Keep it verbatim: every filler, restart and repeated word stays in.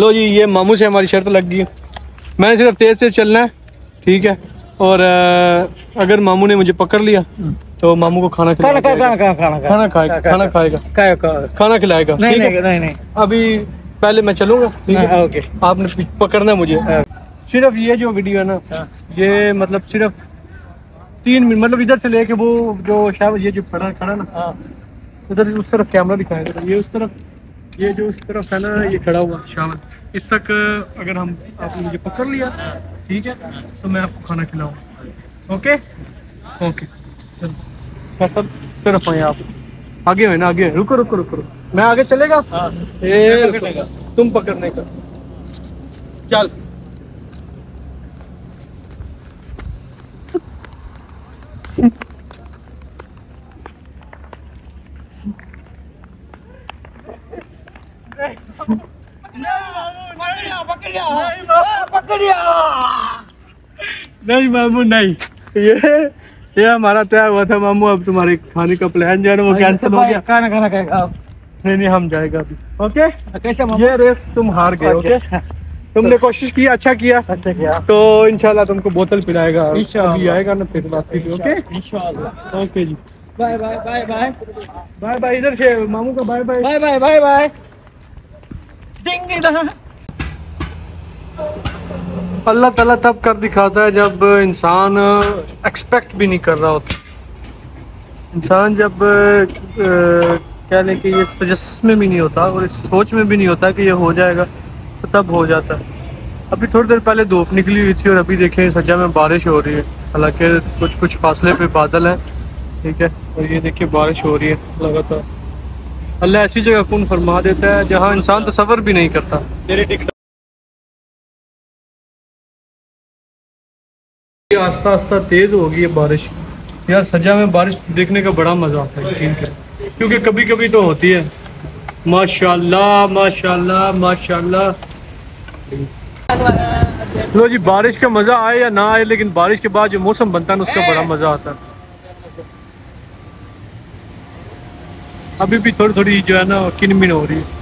लो जी, ये मामू से हमारी शर्त लग गई है, मैंने सिर्फ तेज़ तेज़ चलना है, ठीक है। और अगर मामू ने मुझे पकड़ लिया तो मामू को खाना खाना खाना खाना खाएगा खाना खाएगा खाना खिलाएगा। अभी पहले मैं चलूँगा, ठीक है, आपने पकड़ना मुझे। सिर्फ ये जो वीडियो है ना, ये मतलब सिर्फ तीन मिनट, मतलब इधर से लेके वो जो शायद ये जो खड़ा खड़ा ना उधर उस तरफ कैमरा दिखाया था, ये उस तरफ, ये जो उस तरफ है ना ये खड़ा हुआ शायद, इस तक अगर हम आपने मुझे पकड़ लिया, ठीक है, तो मैं आपको खाना खिलाऊंगा। ओके ओके सब इस तरफ आए, आप आगे हुए ना, आगे रुको रुको रुको रुको, मैं आगे चलेगा ये तुम पकड़ने का, चल नहीं मामू नहीं, ये ये हमारा तय हुआ था मामू, अब तुम्हारे खाने का प्लान जो है वो कैंसिल हो गया, खाना खाना खाएगा नहीं नहीं हम जाएगा अभी। ओके कैसे मामू, ये रेस तुम हार गए, ओके तुमने कोशिश की, अच्छा किया अच्छा किया, तो इंशाल्लाह तुमको बोतल पिलाएगा, अभी आएगा ना फिर बात की। ओके इंशाल्लाह, ओके जी bye bye bye bye bye bye, इधर से मामू का bye bye bye bye bye bye. अल्लाह ताला तब कर दिखाता है जब इंसान एक्सपेक्ट भी नहीं कर रहा होता, इंसान जब कह लें कि ये तजस्सुस में भी नहीं होता और इस सोच में भी नहीं होता कि ये हो जाएगा, तो तब हो जाता है। अभी थोड़ी देर पहले धूप निकली हुई थी और अभी देखें सज्जा में बारिश हो रही है, हालांकि कुछ कुछ फासले पे बादल है, ठीक है, और ये देखिए बारिश हो रही है लगातार। अल्लाह ऐसी जगह कौन फरमा देता है जहाँ इंसान तसव्वुर भी नहीं करता। आस्ता आस्ता तेज़ हो गई है बारिश यार, सज्जा में बारिश देखने का बड़ा मज़ा आता है, ठीक है, क्योंकि कभी कभी तो होती है। माशाल्लाह माशाल्लाह माशाल्लाह। लो जी, बारिश का मज़ा आए या ना आए, लेकिन बारिश के बाद जो मौसम बनता है ना उसका बड़ा मज़ा आता है। अभी भी थोड़ी थोड़ी जो है ना किनमिन हो रही है।